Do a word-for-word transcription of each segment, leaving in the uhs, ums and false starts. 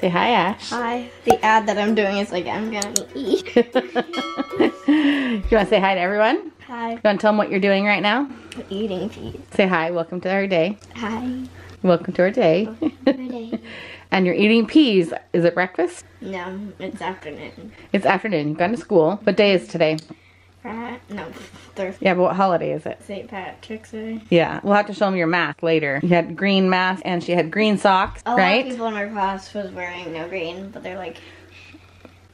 Say hi, Ash. Hi. The ad that I'm doing is like, I'm gonna eat. Do you want to say hi to everyone? Hi. You want to tell them what you're doing right now? I'm eating peas. Say hi. Welcome to our day. Hi. Welcome to our day. Welcome to our day. And you're eating peas. Is it breakfast? No, it's afternoon. It's afternoon. You've gone to school. What day is today? Uh, no, Thursday. Yeah, but what holiday is it? Saint Patrick's Day. Yeah, we'll have to show them your mask later. You had green mask and she had green socks, a right? A lot of people in my class was wearing no green, but they're like,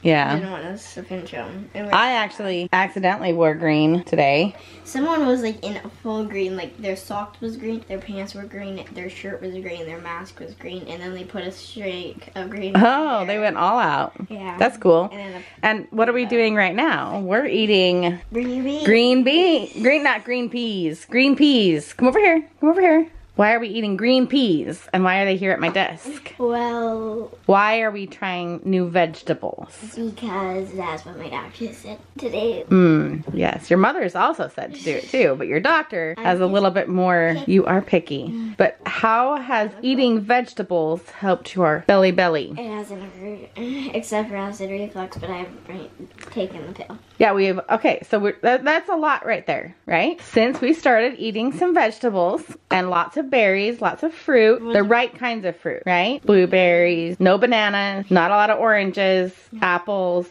yeah, didn't want us to pinch them. I actually accidentally wore green today. Someone was like in full green, like their socks was green, their pants were green, their shirt was green, their mask was green, and then they put a streak of green. Oh, they went all out. Yeah. That's cool. And, then a, and what are we uh, doing right now? We're eating green beans. Green beans. Green, not green peas. Green peas. Come over here. Come over here. Why are we eating green peas? And why are they here at my desk? Well... Why are we trying new vegetables? Because that's what my doctor said to do. Mm, yes, your mother's also said to do it too, but your doctor has a little bit more, you are picky. But how has eating vegetables helped your belly belly? It hasn't hurt, except for acid reflux, but I haven't taken the pill. Yeah, we have, okay, so we're, that, that's a lot right there, right? Since we started eating some vegetables and lots of berries, lots of fruit, the right kinds of fruit, right? Blueberries, no bananas, not a lot of oranges, apples.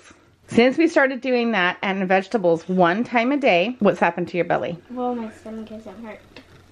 Since we started doing that and vegetables one time a day, what's happened to your belly? Well, my stomach doesn't hurt.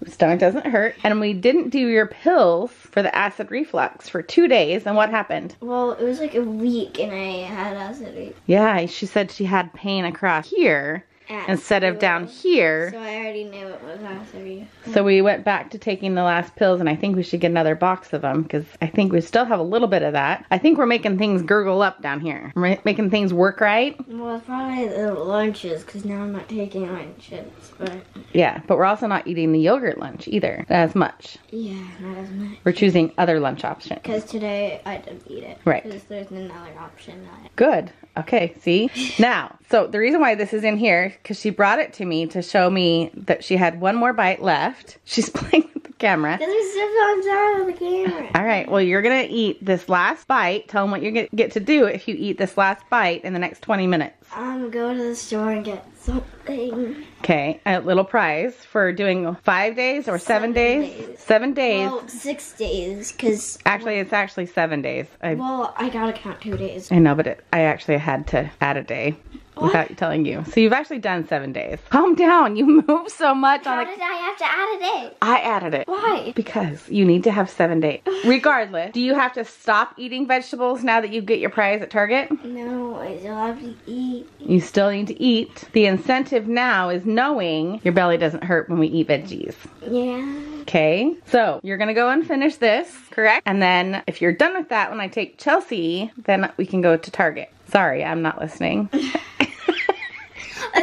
Stomach doesn't hurt. And we didn't do your pills for the acid reflux for two days. And what happened? Well, it was like a week and I had acid reflux. Yeah, she said she had pain across here. At instead of down here. So I already knew it was acid reflux. So we went back to taking the last pills and I think we should get another box of them because I think we still have a little bit of that. I think we're making things gurgle up down here. We're making things work right. Well, it's probably the lunches because now I'm not taking lunches. But yeah, but we're also not eating the yogurt lunch either as much. Yeah, not as much. We're choosing other lunch options. Because today I didn't eat it. Right. Because there's another option. That... Good. Okay, see? Now, so the reason why this is in here because she brought it to me to show me that she had one more bite left. She's playing with the camera. There's stuff on top of the camera. All right, well, you're going to eat this last bite. Tell them what you get to do if you eat this last bite in the next twenty minutes. I'm going to go to the store and get something. Okay, a little prize for doing five days or seven, seven days? days? Seven days. Well, six days, because... Actually, well, it's actually seven days. I, well, I got to count two days. I know, but it, I actually had to add a day. What? Without telling you. So you've actually done seven days. Calm down. You move so much. How on did a... I have to add a day? I added it. Why? Because you need to have seven days. Regardless, do you have to stop eating vegetables now that you get your prize at Target? No, I still have to eat. You still need to eat. The incentive now is knowing your belly doesn't hurt when we eat veggies. Yeah. Okay, so you're gonna go and finish this, correct? And then if you're done with that, when I take Chelsea, then we can go to Target. Sorry, I'm not listening.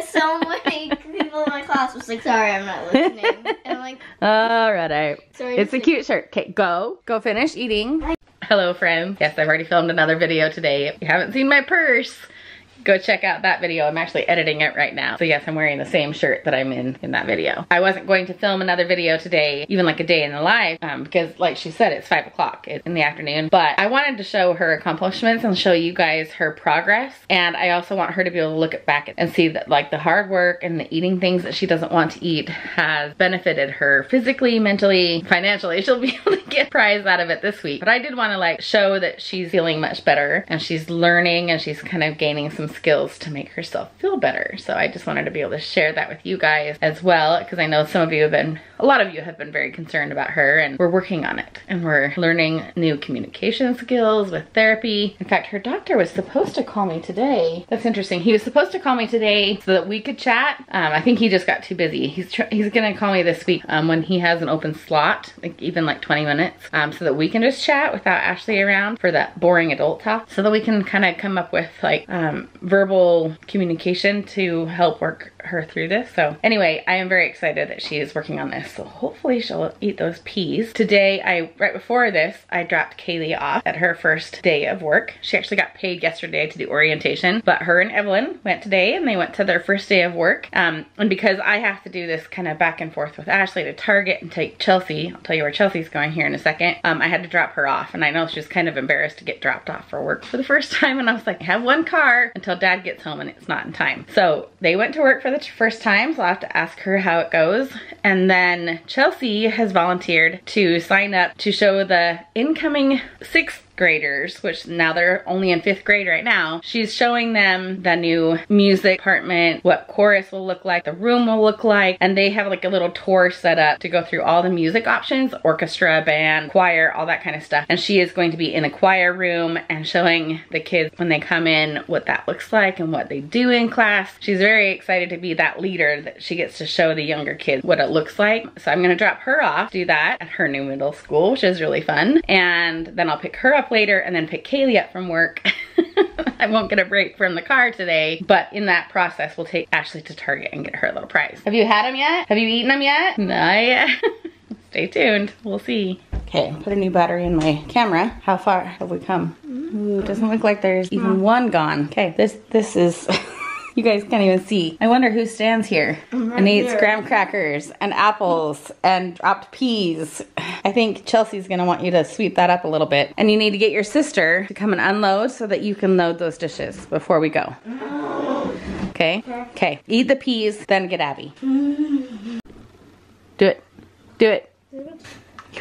So many people in my class was like, sorry, I'm not listening. And I'm like, all right, all right. Sorry, it's a cute shirt. Okay, go. Go finish eating. Bye. Hello, friends. Yes, I've already filmed another video today. If you haven't seen my purse, go check out that video. I'm actually editing it right now. So yes, I'm wearing the same shirt that I'm in in that video. I wasn't going to film another video today, even like a day in the life, um, because like she said, it's five o'clock in the afternoon. But I wanted to show her accomplishments and show you guys her progress. And I also want her to be able to look back and see that like the hard work and the eating things that she doesn't want to eat has benefited her physically, mentally, financially. She'll be able to get a prize out of it this week. But I did want to like show that she's feeling much better and she's learning and she's kind of gaining some skills to make herself feel better. So I just wanted to be able to share that with you guys as well, because I know some of you have been, a lot of you have been very concerned about her, and we're working on it and we're learning new communication skills with therapy. In fact, her doctor was supposed to call me today. That's interesting. He was supposed to call me today so that we could chat. Um, I think he just got too busy. He's tr he's gonna call me this week um, when he has an open slot, like even like twenty minutes, um, so that we can just chat without Ashley around for that boring adult talk, so that we can kind of come up with like um, verbal communication to help work her through this. So anyway, I am very excited that she is working on this so hopefully she'll eat those peas. Today, I right before this, I dropped Kaylee off at her first day of work. She actually got paid yesterday to do orientation, but her and Evelyn went today and they went to their first day of work. Um, and because I have to do this kind of back and forth with Ashley to Target and take Chelsea, I'll tell you where Chelsea's going here in a second, um, I had to drop her off. And I know she was kind of embarrassed to get dropped off for work for the first time. And I was like, I have one car until Dad gets home and it's not in time. So they went to work for the first time, so I'll have to ask her how it goes. And then Chelsea has volunteered to sign up to show the incoming sixth graders, which now they're only in fifth grade right now. She's showing them the new music department, what chorus will look like, the room will look like, and they have like a little tour set up to go through all the music options, orchestra, band, choir, all that kind of stuff. And she is going to be in a choir room and showing the kids when they come in what that looks like and what they do in class. She's very excited to be that leader that she gets to show the younger kids what it looks like. So I'm gonna drop her off, do that at her new middle school, which is really fun. And then I'll pick her up later and then pick Kaylee up from work. I won't get a break from the car today, but in that process, we'll take Ashley to Target and get her a little prize. Have you had them yet? Have you eaten them yet? Not yet. Stay tuned, we'll see. Okay, put a new battery in my camera. How far have we come? Ooh, doesn't look like there's even one gone. Okay, this, this is... You guys can't even see. I wonder who stands here right and eats here. Graham crackers and apples and dropped peas. I think Chelsea's gonna want you to sweep that up a little bit. And you need to get your sister to come and unload so that you can load those dishes before we go. Okay? Okay. Eat the peas, then get Abby. Do it. Do it.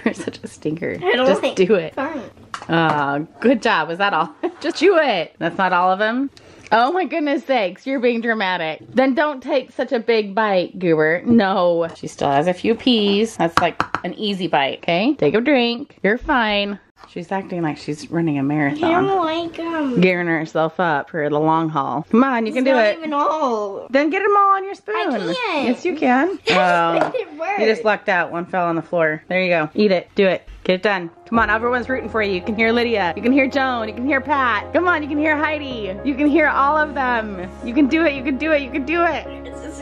You're such a stinker. Just think. Do it. Fine. Oh, good job. Was that all? Just chew it. That's not all of them? Oh my goodness sakes, you're being dramatic. Then don't take such a big bite, Goober. No. She still has a few peas. That's like an easy bite, okay? Take a drink. You're fine. She's acting like she's running a marathon. I don't like them. Gearing herself up for the long haul. Come on, you it's can do it. Even all. Then get them all on your spoon. I can't. Yes, you can. Oh, you just lucked out. One fell on the floor. There you go. Eat it. Do it. Get it done. Come on, everyone's rooting for you. You can hear Lydia. You can hear Joan. You can hear Pat. Come on, you can hear Heidi. You can hear all of them. You can do it. You can do it. You can do it.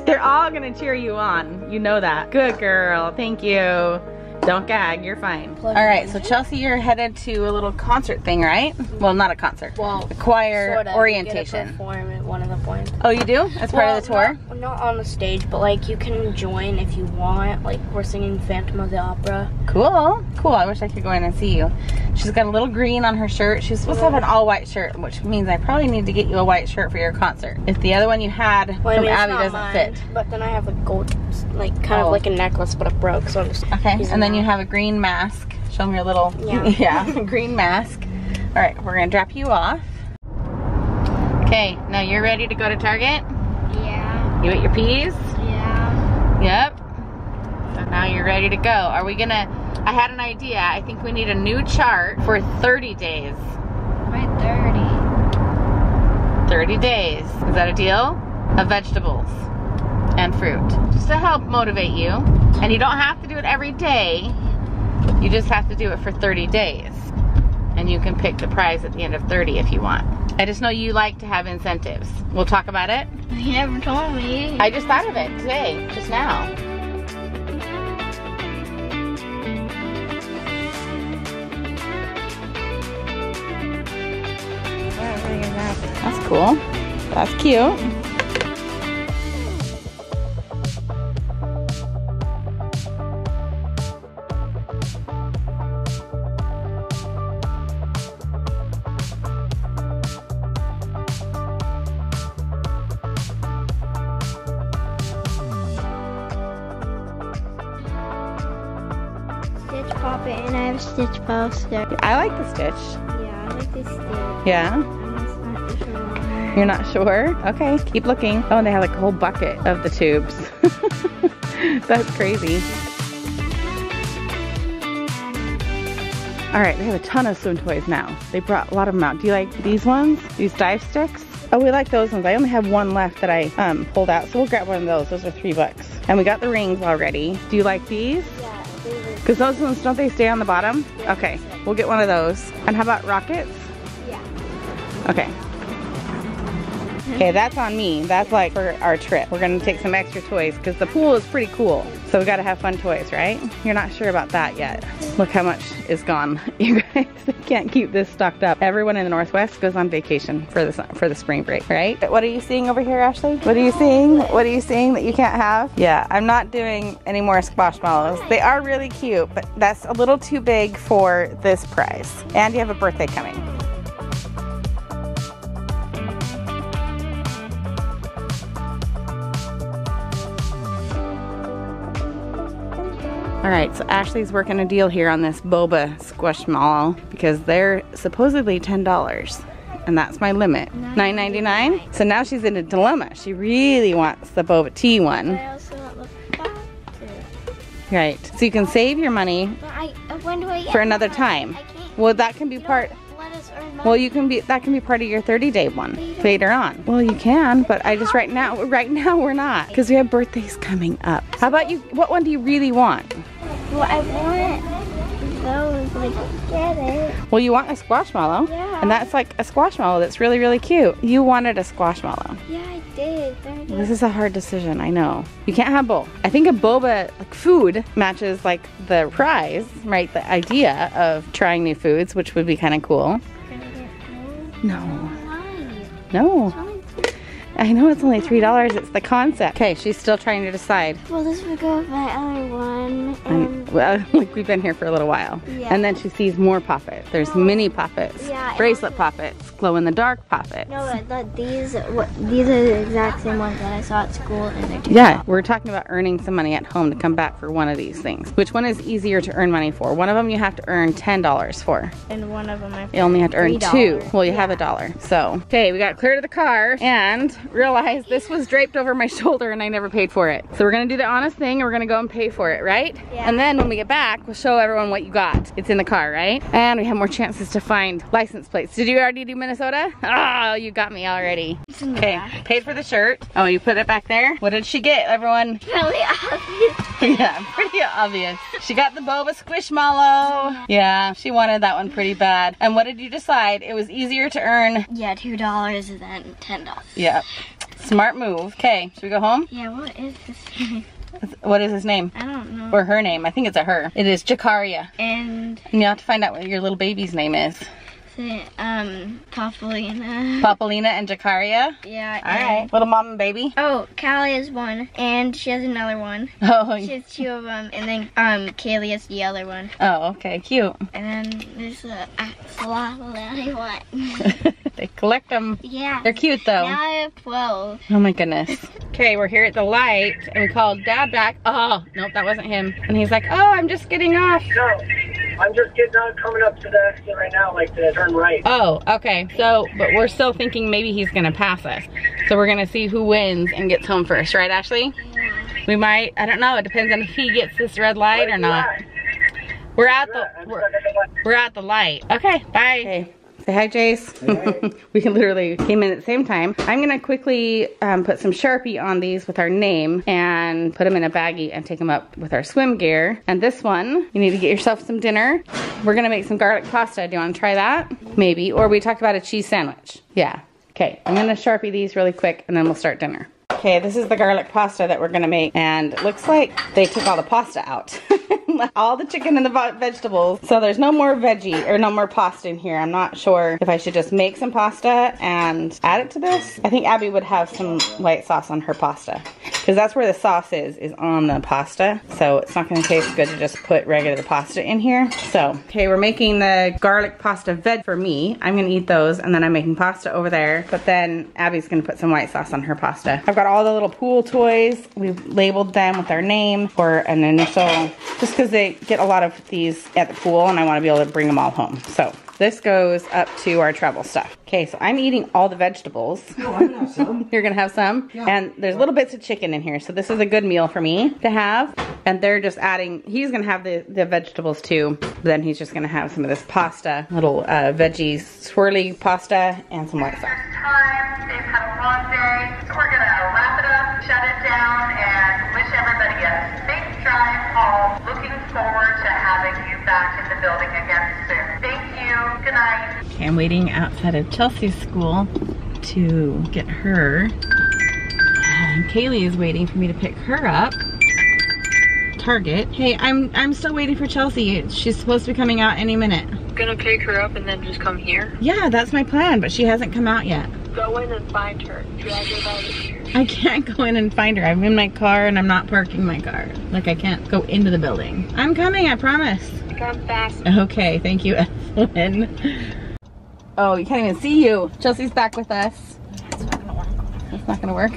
They're all going to cheer you on. You know that. Good girl. Thank you. Don't gag, you're fine. All right, so Chelsea, you're headed to a little concert thing, right? Well, not a concert. Well, a choir sort of. Orientation. You get to perform at one of the points. Oh, you do? As well, part of the tour? Not, not on the stage, but like you can join if you want. Like we're singing Phantom of the Opera. Cool, cool. I wish I could go in and see you. She's got a little green on her shirt. She's supposed yeah. to have an all-white shirt, which means I probably need to get you a white shirt for your concert. If the other one you had well, from I mean, Abby doesn't mine, fit. But then I have a gold, like kind gold. of like a necklace, but it broke, so I'm just okay. And then you have a green mask. Show them your little yeah, yeah green mask. All right, we're gonna drop you off. Okay, now you're ready to go to Target. Yeah. You ate your peas. Yeah. Yep. So now you're ready to go. Are we gonna? I had an idea. I think we need a new chart for thirty days. Why thirty? thirty days. Is that a deal? Of vegetables and fruit, just to help motivate you. And you don't have to do it every day. You just have to do it for thirty days. And you can pick the prize at the end of thirty if you want. I just know you like to have incentives. We'll talk about it. You never told me. I just thought of it today, just now. That's cool. That's cute. And I have a Stitch poster. I like the Stitch. Yeah, I like the Stitch. Yeah? I'm just not sure. You're not sure? Okay, keep looking. Oh, and they have like a whole bucket of the tubes. That's crazy. All right, they have a ton of swim toys now. They brought a lot of them out. Do you like these ones? These dive sticks? Oh, we like those ones. I only have one left that I um, pulled out, so we'll grab one of those. Those are three bucks. And we got the rings already. Do you like these? Yeah. Because those ones, don't they stay on the bottom? Yeah, okay, we'll get one of those. And how about rockets? Yeah. Okay. Okay, that's on me. That's like for our trip. We're gonna take some extra toys because the pool is pretty cool. So we gotta have fun toys, right? You're not sure about that yet. Look how much is gone. You guys can't keep this stocked up. Everyone in the Northwest goes on vacation for the, for the spring break, right? What are you seeing over here, Ashley? What are you seeing? What are you seeing that you can't have? Yeah, I'm not doing any more squashmallows. They are really cute, but that's a little too big for this price. And you have a birthday coming. All right, so Ashley's working a deal here on this boba squishmallow because they're supposedly ten dollars. And that's my limit, nine ninety-nine. So now she's in a dilemma. She really wants the boba tea one. I also want the boba tea. Right, so you can save your money but I, when do I get for another time. I can't. Well, that can be part. Well, you can be that can be part of your thirty day one later on. Well, you can, but I just right now, right now we're not because we have birthdays coming up. How about you? What one do you really want? Well, I want those. Like, get it. Well, you want a squashmallow, yeah. And that's like a squashmallow that's really, really cute. You wanted a squashmallow. Yeah, I did. Well, this is a hard decision. I know you can't have both. I think a boba like food matches like the prize, right? The idea of trying new foods, which would be kind of cool. No. No. I know it's only three dollars. It's the concept. Okay, she's still trying to decide. Well, this would go with my other one. And well, like we've been here for a little while. Yeah. And then she sees more poppets. There's mini poppets, yeah, bracelet poppets, glow-in-the-dark poppets. No, but these, what, these are the exact same ones that I saw at school. And they're yeah, we're talking about earning some money at home to come back for one of these things. Which one is easier to earn money for? One of them you have to earn ten dollars for. And one of them I have to You only have to earn two. Well, you yeah. have a dollar. So, okay, we got clear to the car and realized this was draped over my shoulder and I never paid for it. So we're gonna do the honest thing and we're gonna go and pay for it, right? Yeah. And then when we get back, we'll show everyone what you got. It's in the car, right? And we have more chances to find license plates. Did you already do Minnesota? Oh, you got me already. Okay, paid for the shirt. Oh, you put it back there? What did she get, everyone? Really obvious. Yeah, pretty obvious. She got the boba squishmallow. Yeah, she wanted that one pretty bad. And what did you decide? It was easier to earn? Yeah, two dollars than ten dollars. Yeah. Smart move. Okay, should we go home? Yeah, what is this name? What is his name? I don't know. Or her name. I think it's a her. It is Jakaria. And, and you have to find out what your little baby's name is. The, um, Popolina. Popolina and Jakaria? Yeah. Alright. Little mom and baby? Oh, Callie is one. And she has another one. Oh. She has two of them. And then, um, Kaylee is the other one. Oh, okay. Cute. And then there's the axolotl that I want. They collect them. Yeah. They're cute though. Now I have twelve. Oh my goodness. Okay, we're here at the light and we called Dad back. Oh, nope, that wasn't him. And he's like, oh, I'm just getting off. No, I'm just getting on, coming up to the exit right now, like to turn right. Oh, okay. So, but we're still thinking maybe he's gonna pass us. So we're gonna see who wins and gets home first, right, Ashley? Yeah. We might, I don't know, it depends on if he gets this red light or not. At? We're at the, at? We're, at the we're at the light. Okay, bye. Okay. Say hi, Jace. Hey. We can literally came in at the same time. I'm gonna quickly um, put some Sharpie on these with our name and put them in a baggie and take them up with our swim gear. And this one, you need to get yourself some dinner. We're gonna make some garlic pasta. Do you wanna try that? Maybe, or we talked about a cheese sandwich. Yeah, okay. I'm gonna Sharpie these really quick and then we'll start dinner. Okay, this is the garlic pasta that we're gonna make and it looks like they took all the pasta out. All the chicken and the vegetables. So there's no more veggie or no more pasta in here. I'm not sure if I should just make some pasta and add it to this. I think Abby would have some white sauce on her pasta because that's where the sauce is, is on the pasta. So it's not gonna taste good to just put regular pasta in here. So, okay, we're making the garlic pasta veg for me. I'm gonna eat those and then I'm making pasta over there, but then Abby's gonna put some white sauce on her pasta. I've got all the little pool toys. We've labeled them with our name or an initial, just because they get a lot of these at the pool and I want to be able to bring them all home. So this goes up to our travel stuff. Okay, so I'm eating all the vegetables. No, I have some. You're gonna have some? Yeah. And there's little bits of chicken in here, so this is a good meal for me to have. And they're just adding, he's gonna have the, the vegetables too, but then he's just gonna have some of this pasta, little uh, veggie swirly pasta, and some white sauce. Time, they've had a long day, so we're gonna wrap it up, shut it down, and wish everybody a safe drive home. Looking forward to having you back in the building again soon. Thank you. Good night. Okay, I'm waiting outside of Chelsea's school to get her. And Kaylee is waiting for me to pick her up. Target. Hey, I'm I'm still waiting for Chelsea. She's supposed to be coming out any minute. Gonna pick her up and then just come here? Yeah, that's my plan, but she hasn't come out yet. Go in and find her. Drag her out of here. I can't go in and find her. I'm in my car and I'm not parking my car. Like, I can't go into the building. I'm coming, I promise. Come fast. Okay, thank you, Evelyn. Oh, you can't even see you. Chelsea's back with us. It's not gonna work.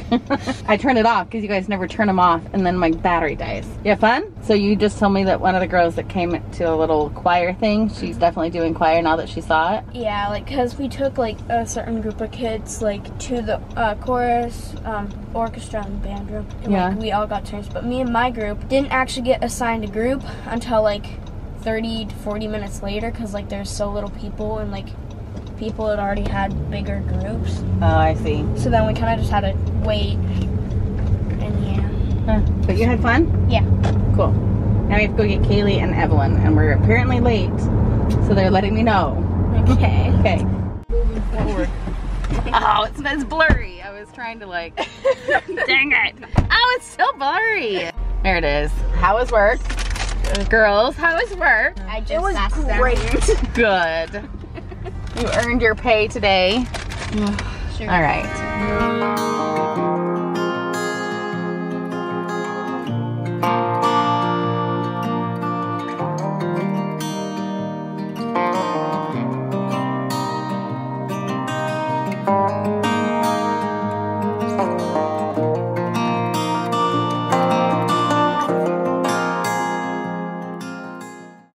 I turn it off because you guys never turn them off, and then my battery dies. You have fun? So you just told me that one of the girls that came to a little choir thing, she's definitely doing choir now that she saw it? Yeah, like, because we took like a certain group of kids like to the uh, chorus, um, orchestra, and band room. And, yeah. Like, we all got turns, but me and my group didn't actually get assigned a group until like thirty to forty minutes later because like there's so little people and like people had already had bigger groups. Oh, I see. So then we kind of just had to wait, and yeah. Huh. But you had fun? Yeah. Cool. Now we have to go get Kaylee and Evelyn, and we're apparently late, so they're letting me know. Okay. Okay. Oh, it smells blurry. I was trying to like, dang it. Oh, it's so blurry. There it is. How was work? Girls, how was work? I just it was asked great. Them. Good. You earned your pay today. Sure. All right.